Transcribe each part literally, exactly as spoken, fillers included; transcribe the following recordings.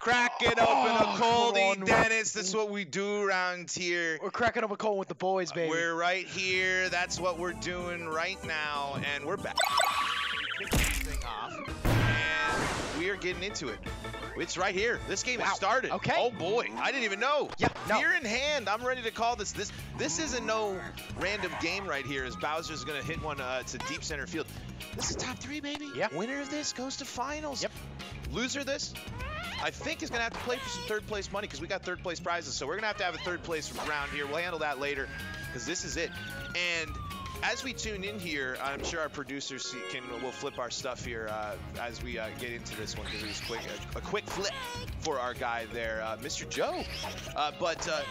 Cracking open oh, a coldie, Dennis. That's what we do around here. We're cracking up a cold with the boys, baby. We're right here. That's what we're doing right now, and we're back. Kick this thing off, and we are getting into it. It's right here. This game wow. has started. Okay. Oh boy, I didn't even know. Yeah. No. Beer in hand. I'm ready to call this. This this isn't no random game right here. As Bowser's gonna hit one uh, to deep center field. This is top three, baby. Yeah. Winner of this goes to finals. Yep. Loser of this, I think, is gonna have to play for some third place money because we got third place prizes. So we're gonna have to have a third place round here. We'll handle that later because this is it. And as we tune in here, I'm sure our producers can will flip our stuff here uh, as we uh, get into this one. Give us quick a, a quick flip for our guy there, uh, Mister Joe. Uh, but uh,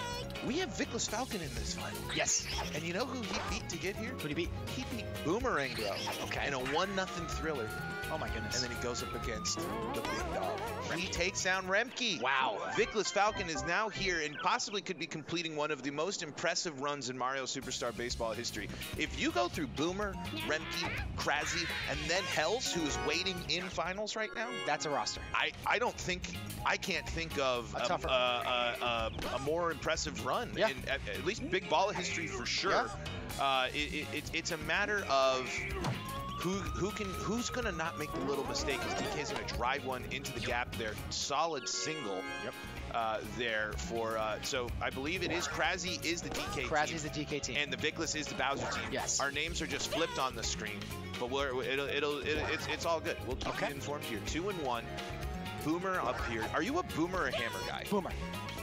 we have Vickless Falcon in this fight. Yes. And you know who he beat to get here? Who did he beat? He beat Boomerang Bro. Okay. In a one nothing thriller. Oh my goodness. And then he goes up against the big dog. He takes down Remke. Wow. Vickless Falcon is now here and possibly could be completing one of the most impressive runs in Mario Superstar Baseball history. If you go through Boomer, Remke, Krazzy, and then Hells, who is waiting in finals right now, that's a roster. I, I don't think, I can't think of a, a, a, a, a more impressive run. Yeah. In, at, at least Big Balla history for sure. Yeah. Uh, it, it, it's a matter of... Who, who can, who's gonna not make the little mistake? Because D K's gonna drive one into the gap there. Solid single. Yep. Uh, there for uh, so I believe it is Krazzy is the D K team. Krazzy is the D K team. And the Vickless is the Bowser team. Yes. Our names are just flipped on the screen, but we're it'll it'll, it'll it's it's all good. We'll keep okay. you informed here. Two and one. Boomer up here. Are you a boomer or a hammer guy? Boomer.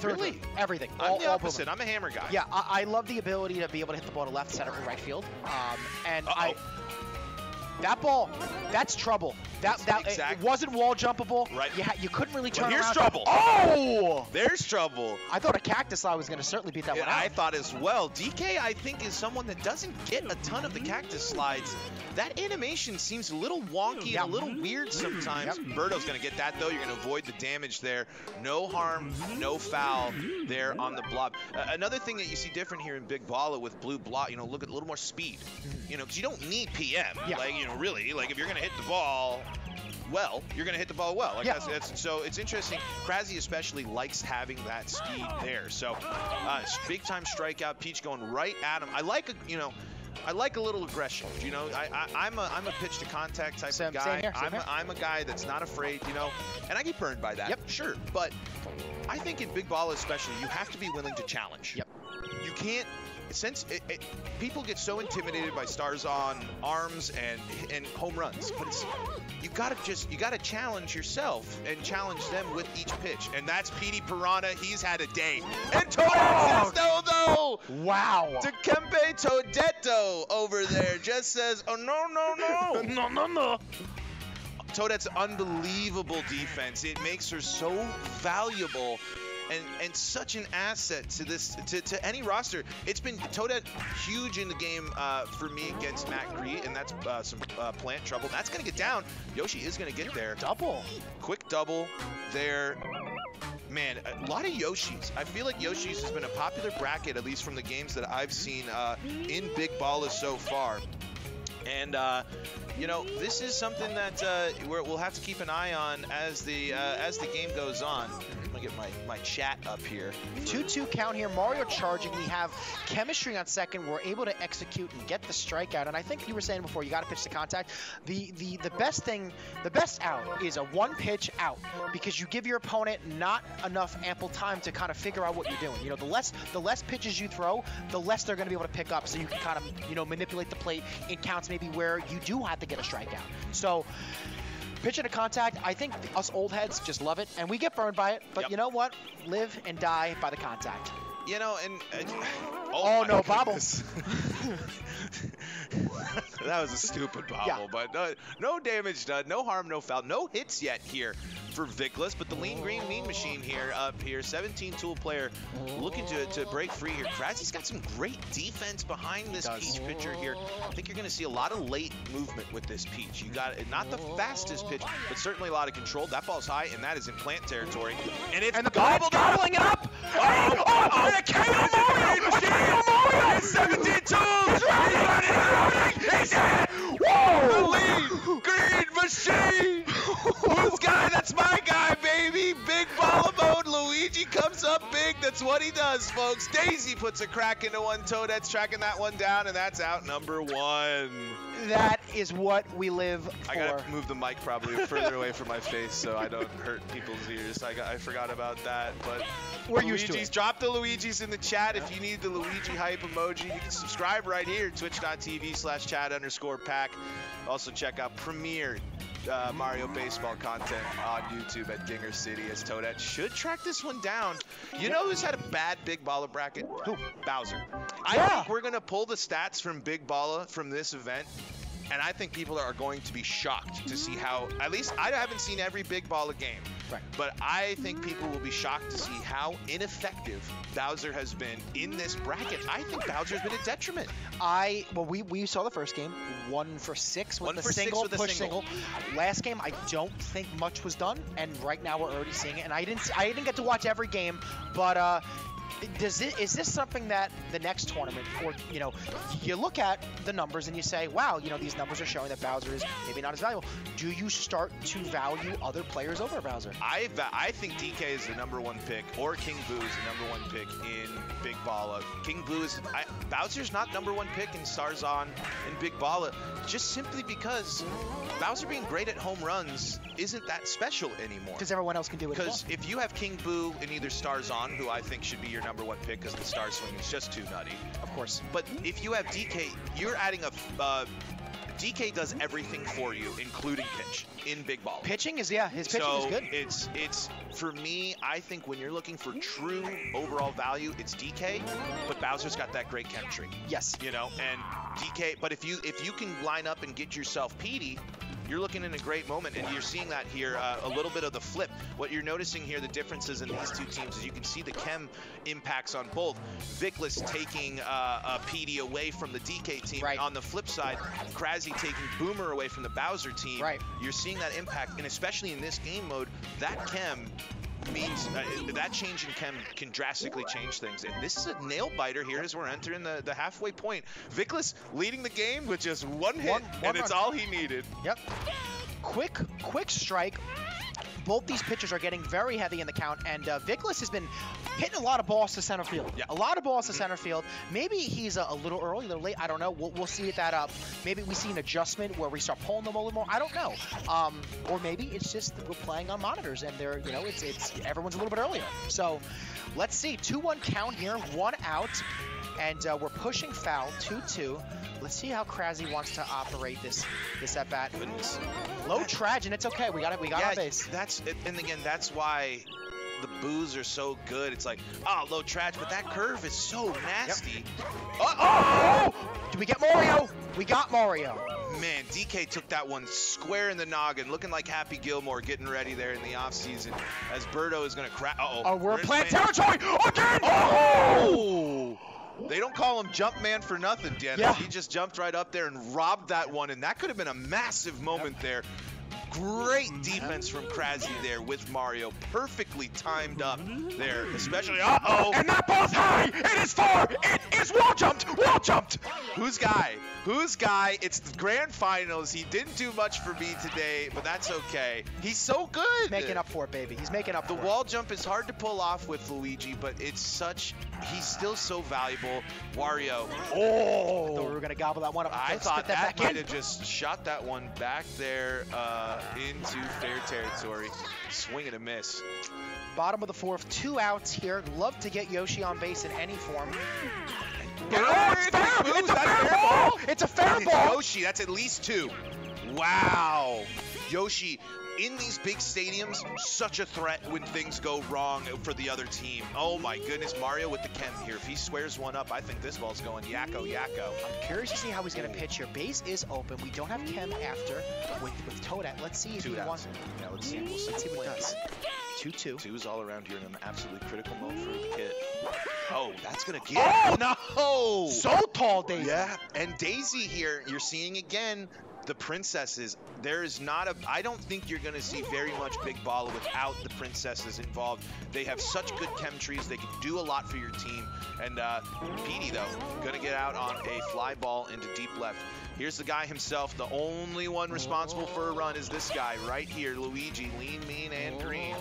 Really? Through. Everything. I'm all, the opposite. I'm a hammer guy. Yeah. I, I love the ability to be able to hit the ball to left, center, and right field. Um, and uh -oh. I. That ball, that's trouble. That that exactly. it wasn't wall jumpable. Right. You, ha you couldn't really turn well, here's around. Here's trouble. Oh! There's trouble. I thought a cactus lie was going to certainly beat that yeah, one out. I thought as well. D K, I think, is someone that doesn't get a ton of the cactus slides. That animation seems a little wonky yeah. and a little weird sometimes. Yep. Birdo's going to get that, though. You're going to avoid the damage there. No harm, no foul there on the blob. Uh, another thing that you see different here in Big Balla with blue blob, you know, look at a little more speed. You know, because you don't need P M. Yeah. Like, you know, really, like, if you're going to hit the ball... well, you're going to hit the ball well. Like yeah. that's, that's, so it's interesting. Krazzy especially likes having that speed there. So uh, big-time strikeout. Peach going right at him. I like, a, you know, I like a little aggression. You know, I, I, I'm a I'm a pitch to contact type same, of guy. Same here, same I'm, a, I'm a guy that's not afraid, you know, and I get burned by that. Yep. Sure, but I think in Big Balla especially, you have to be willing to challenge. Yep. You can't. Since it, it, people get so intimidated by stars on arms and and home runs, but it's, you gotta just you gotta challenge yourself and challenge them with each pitch, and that's Petey Piranha. He's had a day. And Torres though. Wow. Dikembe Todetto over there just says, oh no no no no no no. Todetto's unbelievable defense. It makes her so valuable. And, and such an asset to this to, to any roster. It's been Toadette huge in the game uh, for me against mattgree, and that's uh, some uh, plant trouble. That's gonna get down. Yoshi is gonna get there. Double, quick double there. Man, a lot of Yoshis. I feel like Yoshis has been a popular bracket, at least from the games that I've seen uh, in Big Balla so far. And uh, you know, this is something that uh, we're, we'll have to keep an eye on as the uh, as the game goes on. Get my, my chat up here. two two count here. Mario charging. We have chemistry on second. We're able to execute and get the strikeout. And I think you were saying before, you got to pitch to contact. The, the the best thing, the best out is a one pitch out because you give your opponent not enough ample time to kind of figure out what you're doing. You know, the less the less pitches you throw, the less they're going to be able to pick up. So you can kind of, you know, manipulate the plate in counts maybe where you do have to get a strikeout. So pitch into contact, I think us old heads just love it, and we get burned by it, but yep. you know what? Live and die by the contact. You know, and... Uh, oh, oh no, goodness. Bobble. That was a stupid bobble, yeah. but no, no damage done, no harm, no foul, no hits yet here for Vickless, but the lean green mean machine here up here, seventeen tool player looking to, to break free here. Krazzy's got some great defense behind this Peach pitcher here. I think you're gonna see a lot of late movement with this Peach. You got it, not the fastest pitch, but certainly a lot of control. That ball's high, and that is in plant territory. And it's and the gobbled gobbling it up! Oh, oh, oh, oh, and a K O Mario! K O Mario! It's seventeen tools! He's got it! Whoa! The lead green machine! Who's got it? That's my guy, baby! Big Balla Daisy comes up big. That's what he does, folks. Daisy puts a crack into one toe. That's tracking that one down, and that's out number one. That is what we live for. I gotta move the mic probably further away from my face so I don't hurt people's ears. I, got, I forgot about that, but we're Luigi's, used to it. Drop the Luigi's in the chat if you need the Luigi hype emoji. You can subscribe right here, twitch.tv slash chat underscore pack. Also check out Premiere Uh, Mario Baseball content on YouTube at Dinger City as Toadette should track this one down. You know who's had a bad Big Balla bracket? Who? Bowser. I yeah. think we're going to pull the stats from Big Balla from this event, and I think people are going to be shocked to see how, at least I haven't seen every Big Balla game, right. but I think people will be shocked to see how ineffective Bowser has been in this bracket. I think Bowser's been a detriment. I well, we we saw the first game, one for six with one the for single six with push single. single. Last game, I don't think much was done, and right now we're already seeing it. And I didn't I didn't get to watch every game, but uh, does it is this something that the next tournament, or you know, you look at the numbers and you say, wow, you know, these numbers are showing that Bowser is maybe not as valuable. Do you start to value other players over Bowser? I I think D K is the number one pick, or King Boo is the number one pick in Big Balla. King Boo is I, Bowser's not number one pick in Sarzan and Big Balla, just simply because Bowser being great at home runs isn't that special anymore. Because everyone else can do it. Because if you have King Boo in either Starzon, who I think should be your number one pick because the star swing is just too nutty. Of course. But if you have D K, you're adding a... Uh, D K does everything for you, including pitch, in Big Balla. Pitching is, yeah, his pitching so is good. It's, it's, for me, I think when you're looking for true overall value, it's D K, but Bowser's got that great chemistry. Yes. You know, and D K, but if you, if you can line up and get yourself Petey, you're looking in a great moment, and you're seeing that here, uh, a little bit of the flip. What you're noticing here, the differences in these two teams, is you can see the chem impacts on both. Vickless taking uh, uh, Petey away from the D K team. Right. On the flip side, Krazzy taking Boomer away from the Bowser team. Right. You're seeing that impact, and especially in this game mode, that chem means uh, that change in chem can drastically change things. And this is a nail biter here as we're entering the, the halfway point. Vickless leading the game with just one hit, one, one and run. It's all he needed. Yep. Quick, quick strike. Both these pitchers are getting very heavy in the count, and uh, Vickless has been hitting a lot of balls to center field. Yeah. A lot of balls mm-hmm. to center field. Maybe he's a, a little early, a little late. I don't know. We'll, we'll see that up. Maybe we see an adjustment where we start pulling them a little more. I don't know. Um, or maybe it's just that we're playing on monitors and they're, you know, it's it's everyone's a little bit earlier. So let's see. two one count here, one out, and uh, we're pushing foul. two two. Let's see how Krazzy wants to operate this this at bat. Goodness. Low trage, and it's okay. We got it. We got yeah, our base. That's and again, that's why the boos are so good. It's like, oh, low trage, but that curve is so nasty. Yep. Oh, oh, oh! Did we get Mario? We got Mario. Man, D K took that one square in the noggin, looking like Happy Gilmore getting ready there in the offseason as Birdo is going to crack. Uh-oh. Oh, we're, we're in plant territory again! Oh! They don't call him Jump Man for nothing, Dennis. Yeah. He just jumped right up there and robbed that one, and that could have been a massive moment. Yep. There. Great defense from Krazzy there with Mario. Perfectly timed up there, especially, uh-oh. And that ball's high, it is far, it is wall jumped, wall jumped. Who's guy, who's guy? It's the grand finals. He didn't do much for me today, but that's okay. He's so good. He's making up for it, baby. He's making up for it. The wall jump is hard to pull off with Luigi, but it's such, he's still so valuable. Wario. Oh. I thought we were gonna gobble that one up. I thought that, that might've just shot that one back there. Uh, into fair territory. Swing and a miss. Bottom of the fourth, two outs here. Love to get Yoshi on base in any form. But oh, it's, it's, fair. It's, a fair ball. Ball. It's a fair it's ball. Yoshi, that's at least two. Wow. Yoshi, in these big stadiums, such a threat when things go wrong for the other team. Oh my goodness, Mario with the chem here. If he squares one up, I think this ball's going yakko, yakko. I'm curious to see how he's gonna pitch here. Base is open. We don't have chem after with, with Toadette. Let's see if Two he outs. wants it. Yeah, let's see. We'll let's see what he does. two two. Two's all around here in an absolutely critical mode for the kid. Oh, that's gonna get Oh, no! So tall, Daisy. Yeah, and Daisy here, you're seeing again, the princesses, there is not a, I don't think you're going to see very much Big Balla without the princesses involved. They have such good chemistries. They can do a lot for your team. And uh, Petey, though, going to get out on a fly ball into deep left. Here's the guy himself. The only one responsible for a run is this guy right here, Luigi, lean, mean, and green.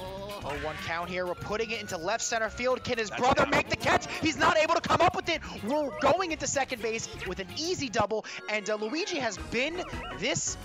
Oh, one count here. We're putting it into left center field. Can his That's brother make the catch? He's not able to come up with it. We're going into second base with an easy double, and uh, Luigi has been this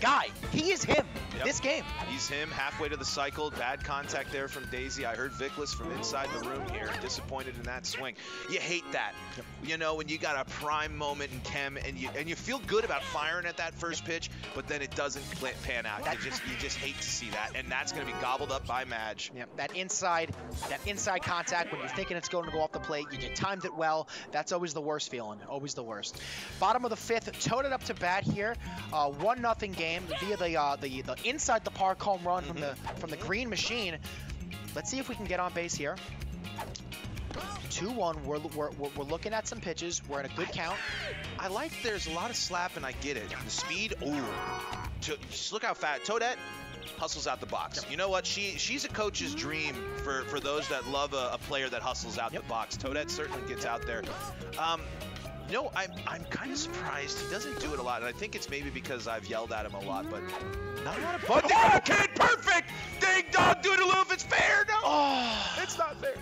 guy. He is him yep. this game. He's him halfway to the cycle. Bad contact there from Daisy. I heard Vickless from inside the room here, disappointed in that swing. You hate that. Yep. You know, when you got a prime moment in chem, and you and you feel good about firing at that first pitch, but then it doesn't pan out. You just, you just hate to see that, and that's going to be gobbled up by Madge. Yep, that inside, that inside contact when you're thinking it's going to go off the plate, you, you timed it well. That's always the worst feeling, always the worst. Bottom of the fifth, towed it up to bat here, uh, one nothing game via the uh, the the inside the park home run mm-hmm. from the from the green machine. Let's see if we can get on base here. two one, we're, we're, we're looking at some pitches. We're at a good count. I like there's a lot of slap, and I get it. The speed, ooh. To, just look how fat. Toadette hustles out the box. Yep. You know what? She She's a coach's dream for, for those that love a, a player that hustles out yep. the box. Toadette certainly gets out there. Um, you know, I'm, I'm kind of surprised he doesn't do it a lot, and I think it's maybe because I've yelled at him a lot, but not a lot of... But oh, kid, perfect! Ding-dong, doodaloo, if it's fair! No! Oh. It's not fair.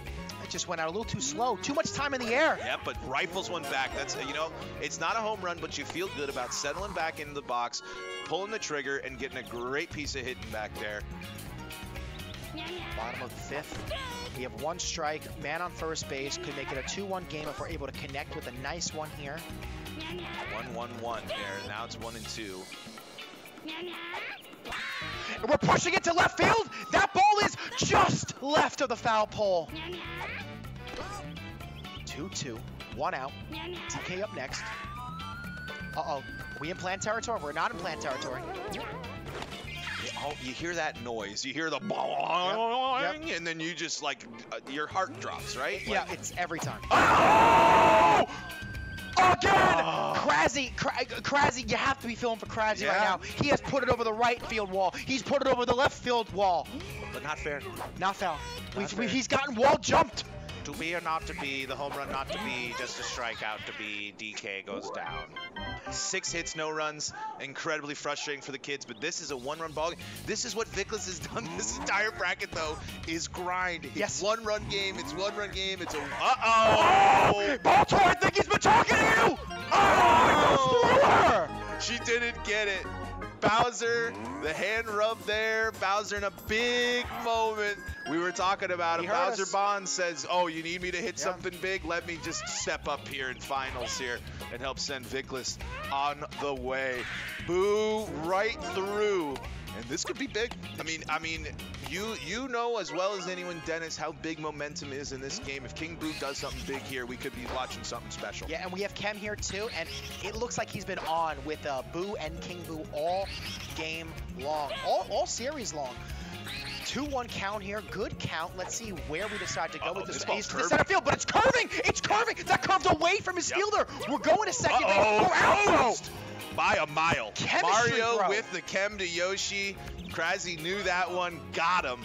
Just went out a little too slow, too much time in the air. Yeah, but rifles one back. That's, you know, it's not a home run, but you feel good about settling back into the box, pulling the trigger, and getting a great piece of hitting back there. Bottom of the fifth. We have one strike, man on first base. Could make it a two one game if we're able to connect with a nice one here. one one one there. Now it's one and two. And we're pushing it to left field. That ball is just left of the foul pole. two two, one out. T K up next. Uh-oh, we in planned territory? We're not in planned territory. Oh, you hear that noise. You hear the bong, yep, yep. and then you just, like, uh, your heart drops, right? Yeah, like, it's every time. Oh! Again! Oh. Krazzy, Krazzy, you have to be feeling for Krazzy yeah. right now. He has put it over the right field wall. He's put it over the left field wall. But not fair. Not foul. Not We've, fair. We, he's gotten wall jumped. To be or not to be, the home run not to be, just a strikeout to be, D K goes down. Six hits, no runs, incredibly frustrating for the kids, but this is a one-run ball game. This is what Vickless has done this entire bracket, though, is grind. It's yes. one-run game, it's one-run game, it's a... Uh-oh! Oh, Baltimore, I think he's been talking to you! Oh! No. She didn't get it. Bowser, the hand rub there. Bowser in a big moment. We were talking about it. Bowser us. Bond says, oh, you need me to hit yeah. something big? Let me just step up here in finals here and help send Vickless on the way. Boo right through. And this could be big. I mean, I mean, you you know as well as anyone, Dennis, how big momentum is in this game. If King Boo does something big here, we could be watching something special. Yeah, and we have Kem here too, and it looks like he's been on with uh, Boo and King Boo all game long, all, all series long. two one count here, good count. Let's see where we decide to go uh -oh, with this. He's to center field, but it's curving. It's curving. That curved away from his yep. fielder. We're going to second uh -oh, base. Almost. By a mile. Chemistry Mario throw. With the Kem to Yoshi. Krazzy knew that one, got him.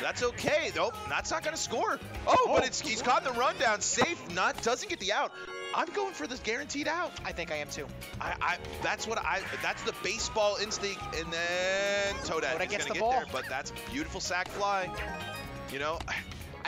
That's okay, though. That's not going to score. Oh, oh, but it's, he's caught the rundown. Safe, not, doesn't get the out. I'm going for this guaranteed out. I think I am, too. I, I That's what I, that's the baseball instinct, and then Toadette is going to get ball. there, but that's a beautiful sack fly. You know?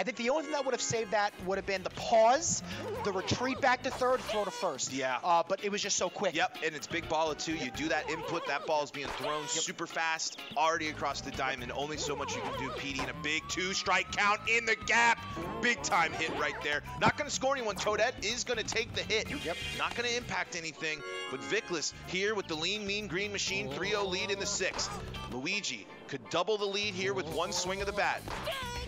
I think the only thing that would have saved that would have been the pause, the retreat back to third, throw to first. Yeah. Uh, but it was just so quick. Yep, and it's Big Balla too. You do that input, that ball is being thrown yep. super fast, already across the diamond. Only so much you can do, Petey, and a big two-strike count in the gap. Big-time hit right there. Not going to score anyone. Toadette is going to take the hit. Yep. Not going to impact anything, but Vickless here with the lean, mean, green machine, three oh lead in the sixth. Luigi could double the lead here with one swing of the bat.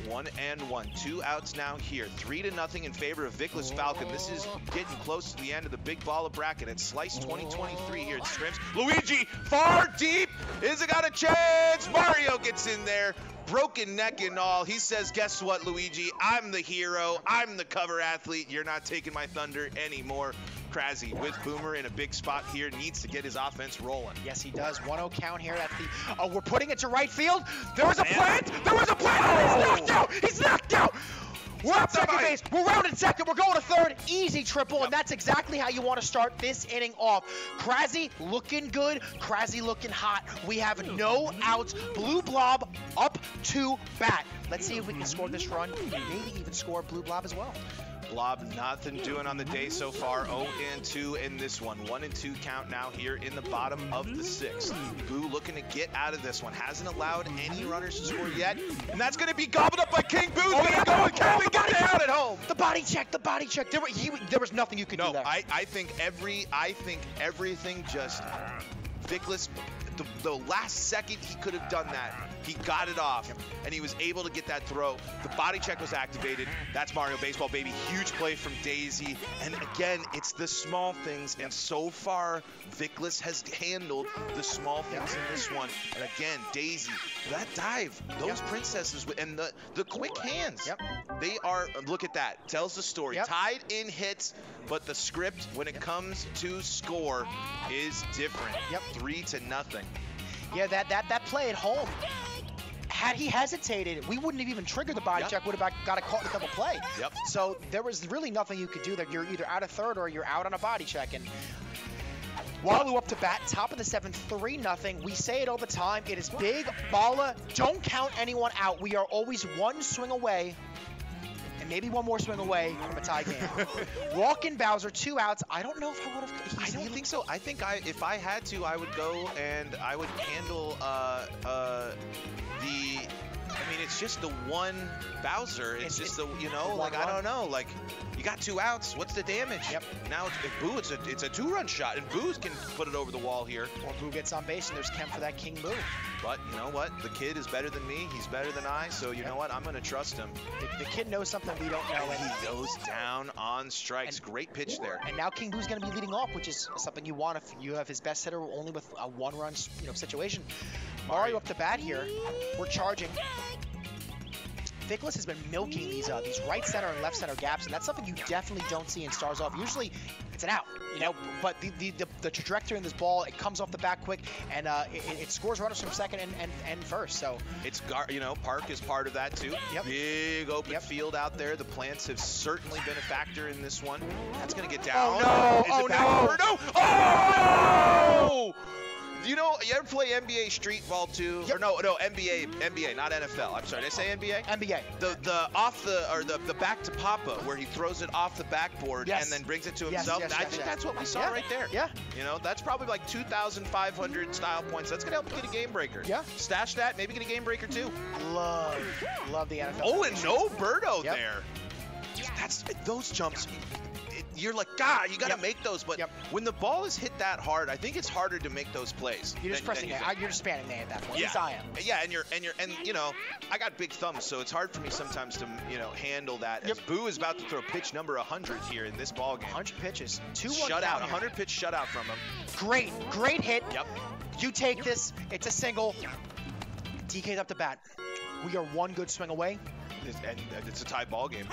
One and one. Two outs now here. Three to nothing in favor of Vickless Falcon. This is getting close to the end of the Big Balla bracket. It's Slice twenty twenty-three here at Shrimps. Luigi, far deep. Is it got a chance? Mario gets in there. Broken neck and all. He says, guess what, Luigi? I'm the hero. I'm the cover athlete. You're not taking my thunder anymore. Krazzy with Boomer in a big spot here, needs to get his offense rolling. Yes, he does. one oh count here. That's the. Oh, we're putting it to right field. There was a plant. There was a plant. Oh, he's knocked out. He's knocked out. We're at second base. We're rounded second. We're going to third. Easy triple, yep. And that's exactly how you want to start this inning off. Krazzy looking good. Krazzy looking hot. We have no outs. Blue Blob up to bat. Let's see if we can score this run. Maybe even score Blue Blob as well. Blob, nothing doing on the day so far. oh and two in this one. one and two count now here in the bottom of the sixth. Boo looking to get out of this one. Hasn't allowed any runners to score yet. And that's going to be gobbled up by King Boo. Oh, yeah. Going, oh, we got it out at home. The body check, the body check. There, he, there was nothing you could no, do there. No, I, I think every, I think everything just... Vickless, the, the last second he could have done that, he got it off, and he was able to get that throw. The body check was activated. That's Mario Baseball, baby. Huge play from Daisy. And again, it's the small things, and so far, Vickless has handled the small things in this one. And again, Daisy, that dive, those yep. princesses, and the, the quick hands, yep. they are, look at that, tells the story. Yep. Tied in hits, but the script, when it yep. comes to score, is different. Yep. Three to nothing. Yeah, that that that play at home. Had he hesitated, we wouldn't have even triggered the body yep. check. Would have got a caught in a double play. Yep. So there was really nothing you could do there. You're either out of third or you're out on a body check. And Walu up to bat, top of the seventh, three nothing. We say it all the time. It is Big Balla. Don't count anyone out. We are always one swing away. And maybe one more swing away from a tie game. Walking Bowser, two outs. I don't know if I would have. I don't think so. I think I, if I had to, I would go and I would handle uh, uh, the. I mean, it's just the one Bowser. It's, it's just the, you know, like, I don't know. Like, you got two outs. What's the damage? Yep. Now, it's, if Boo, it's a, it's a two-run shot, and Boo can put it over the wall here. Or Boo gets on base, and there's Kemp for that King Boo. But you know what? The kid is better than me. He's better than I, so you yep. know what? I'm going to trust him. The, the kid knows something we don't know. And he goes down on strikes. And, great pitch there. And now King Boo's going to be leading off, which is something you want if you have his best hitter only with a one-run, you know, situation. Mario up to bat here. We're charging. Vickless has been milking these uh, these right center and left center gaps, and that's something you definitely don't see in stars off. Usually, it's an out, you know. But the the, the, the trajectory in this ball, it comes off the bat quick, and uh, it, it scores runners from second and, and, and first. So it's gar you know Park is part of that too. Yep. Big open yep. field out there. The plants have certainly been a factor in this one. That's gonna get down. Oh no! Is oh, it no. no! Oh no! You know, you ever play N B A Street Ball two? Yep. Or no, no, N B A, N B A, not N F L. I'm sorry, did I say N B A? N B A. The the off the or the the back to Papa, where he throws it off the backboard yes. and then brings it to himself. Yes, yes, I yes, think yes. that's what we saw yeah. right there. Yeah. You know, that's probably like two thousand five hundred style points. That's gonna help you get a game breaker. Yeah. Stash that, maybe get a game breaker too. Love, love the N F L. Oh, and no Birdo yep. there. That's those jumps. You're like, God, you got to yep. make those. But yep. when the ball is hit that hard, I think it's harder to make those plays. You're just than, pressing than you it. You're just spamming at that point. Yeah. Yes, I am. Yeah, and you're and you're and you know, I got big thumbs, so it's hard for me sometimes to you know handle that. Yep. As Boo is about to throw pitch number one hundred here in this ball game. one hundred pitches, two shut out, one hundred pitch shutout from him. Great, great hit. Yep. You take this. It's a single. D K's up to bat. We are one good swing away. It's, and it's a tie ball game.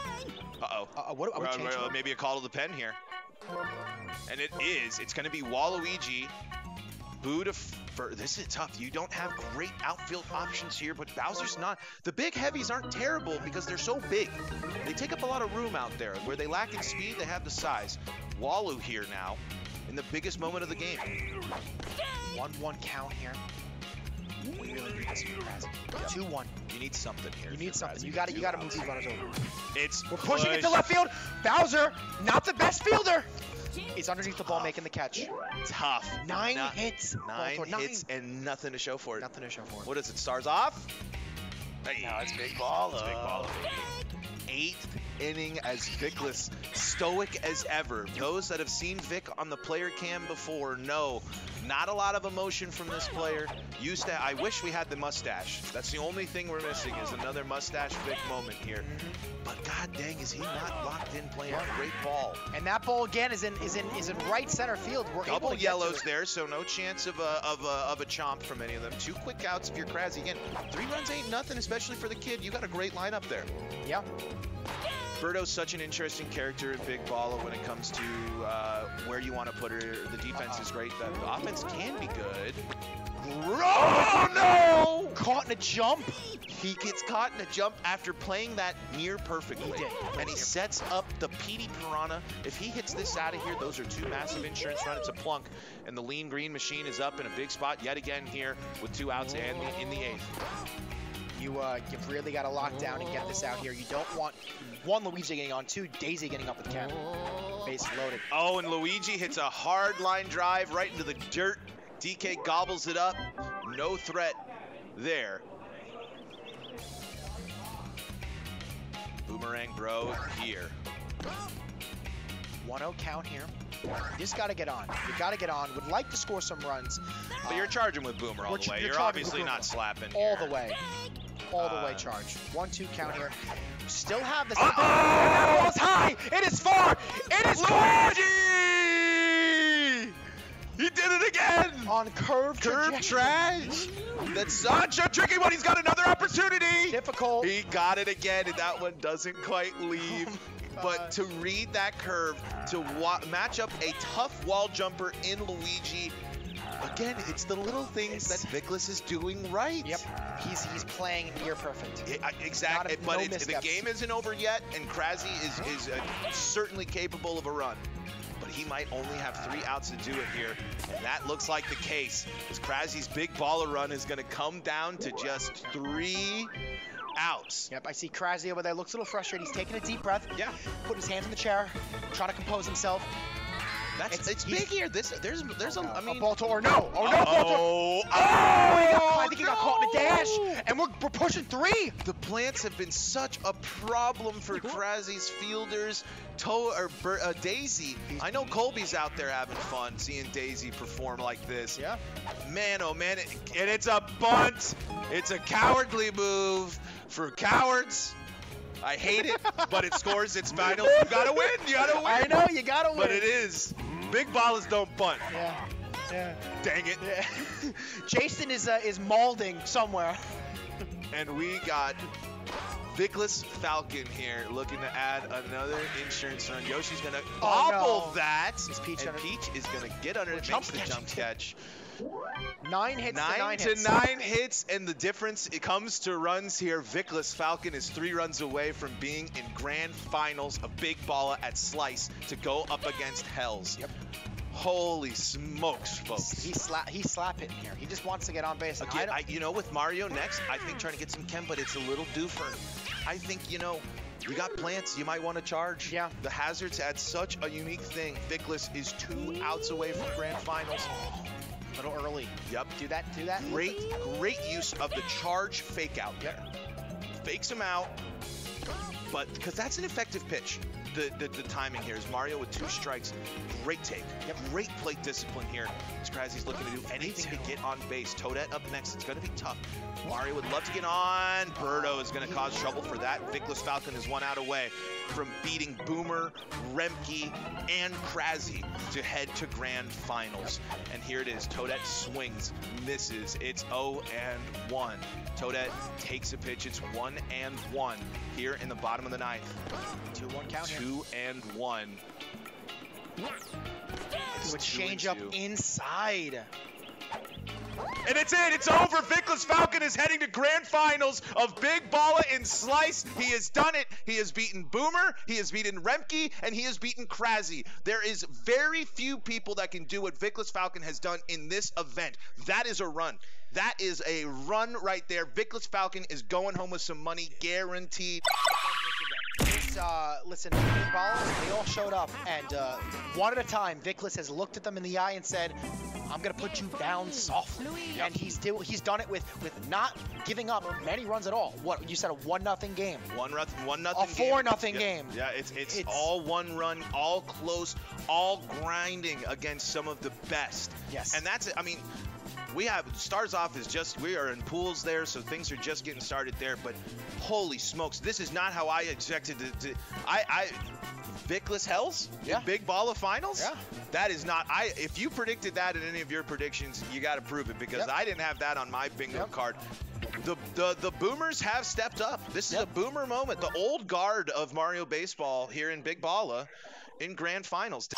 Uh-oh. Uh, what, are we changing uh, maybe a call to the pen here. And it is. It's going to be Waluigi. Boo to fur. This is tough. You don't have great outfield options here, but Bowser's not. The big heavies aren't terrible because they're so big. They take up a lot of room out there. Where they lack in speed, they have the size. Walu here now in the biggest moment of the game. one one count here. We really need this for Krazzy. two one. You need something here. You need something. You got it. You got to move these runners over. It's we're pushing push. it to left field. Bowser, not the best fielder. He's underneath Tough. the ball making the catch. Tough. Nine not, hits. Nine hits nine. and nothing to show for it. Nothing to show for it. What is it? Stars off. Hey. No, it's Big Balla. It's Big Balla. Eighth inning as Vickless, stoic as ever. Those that have seen Vic on the player cam before know not a lot of emotion from this player. Used to, I wish we had the mustache. That's the only thing we're missing is another mustache Vic moment here. But god dang, is he not locked in playing a great ball? And that ball again is in is in is in right center field. We're double yellows there, so no chance of a of a of a chomp from any of them. Two quick outs if you're Krazzy. Again, three runs ain't nothing, especially for the kid. You got a great lineup there. Yeah. Birdo's such an interesting character in Big Balla when it comes to uh, where you want to put her. The defense is great. The offense can be good. Oh, no! Caught in a jump. He gets caught in a jump after playing that near perfectly. He did. And he sets up the Petey Piranha. If he hits this out of here, those are two massive insurance runs. It's a plunk. And the lean green machine is up in a big spot yet again here with two outs and the, in the eighth. You, uh, you've really got to lock down and get this out here. You don't want one Luigi getting on, two Daisy getting up with the camera. Base loaded. Oh, and Luigi hits a hard line drive right into the dirt. D K gobbles it up. No threat there. Boomerang Bro here. one oh count here. You just got to get on. You got to get on. Would like to score some runs. But uh, you're charging with Boomer all the way. You're, you're obviously not slapping all here. the way. All uh, the way charge. one two count here. Still have this. Uh oh! It's high. It is far. It is Luigi! He did it again. On curve. Curve trash. That's such a tricky one. He's got another opportunity. Difficult. He got it again, and that one doesn't quite leave. But to read that curve, to match up a tough wall jumper in Luigi, again, it's the little things it's... that Vickless is doing right. Yep, he's he's playing near perfect. It, uh, exactly, a, but no it's, the game isn't over yet, and Krazzy is, is uh, certainly capable of a run. But he might only have three outs to do it here, and that looks like the case, because Krazzy's big baller run is going to come down to just three outs. Yep, I see Krazzy over there, looks a little frustrated. He's taking a deep breath. Yeah. Put his hands in the chair, trying to compose himself. That's it's, it's big here. This there's there's oh, a no. I mean a ball to or no. Oh no, uh -oh. Ball to oh, oh, oh I think he no. got caught in a dash. And we're we're pushing three. The plants have been such a problem for Krazzy's fielders. Toe or uh, Daisy. I know Colby's out there having fun seeing Daisy perform like this. Yeah. Man, oh man, it, and it's a bunt. It's a cowardly move for cowards. I hate it, but it scores its finals. You gotta win. You gotta win. I know you gotta win. But it is. Big ballers don't bunt. Yeah. Yeah. Dang it. Yeah. Jason is uh, is mauling somewhere. And we got Vickless Falcon here looking to add another insurance run. Yoshi's gonna gobble oh, no. that. Is Peach and under Peach is gonna get under it, jump the jump catch. Nine hits nine to nine to hits. nine hits, and the difference it comes to runs here. Vickless Falcon is three runs away from being in grand finals of Big Balla at Slice to go up against Hells. Yep. Holy smokes, folks. He slap he slap it in here. He just wants to get on base. Again, I I, you know, with Mario next, I think trying to get some chem, but it's a little doofer. I think, you know, you got plants you might want to charge. Yeah. The hazards add such a unique thing. Vickless is two outs away from grand finals. A little early. Yep. Do that, do that. Great, great use of the charge fake out there. Fakes him out, but because that's an effective pitch. The, the the timing here is Mario with two strikes. Great take. Yep. Great plate discipline here. As Krazzy's looking to do anything to get on base. Toadette up next. It's going to be tough. Mario would love to get on. Birdo is going to cause trouble for that. Vickless Falcon is one out away from beating Boomer, Remke, and Krazzy to head to grand finals. And here it is. Toadette swings, misses. It's oh and one. Toadette takes a pitch. It's one and one here in the bottom of the ninth. two one count here. Two and one. It's would change up inside. And it's it. It's over. Vickless Falcon is heading to grand finals of Big Balla in Slice. He has done it. He has beaten Boomer. He has beaten Remke, and he has beaten Krazzy. There is very few people that can do what Vickless Falcon has done in this event. That is a run. That is a run right there. Vickless Falcon is going home with some money, guaranteed. Uh, listen, Big Ballers, they all showed up, and uh, one at a time, Vickless has looked at them in the eye and said, I'm going to put you down softly. Yep. And he's do he's done it with, with not giving up many runs at all. What you said, a one nothing game. One, one nothing a game. A four nothing yeah. game. Yeah, it's, it's, it's all one run, all close, all grinding against some of the best. Yes. And that's it. I mean, we have stars off is just we are in pools there, so things are just getting started there. But holy smokes, this is not how I expected to. to I, I Vickless Hells, yeah. Big Balla finals. Yeah, that is not. I if you predicted that in any of your predictions, you got to prove it because yep. I didn't have that on my bingo yep. card. The, the the boomers have stepped up. This is yep. a boomer moment. The old guard of Mario Baseball here in Big Balla in grand finals.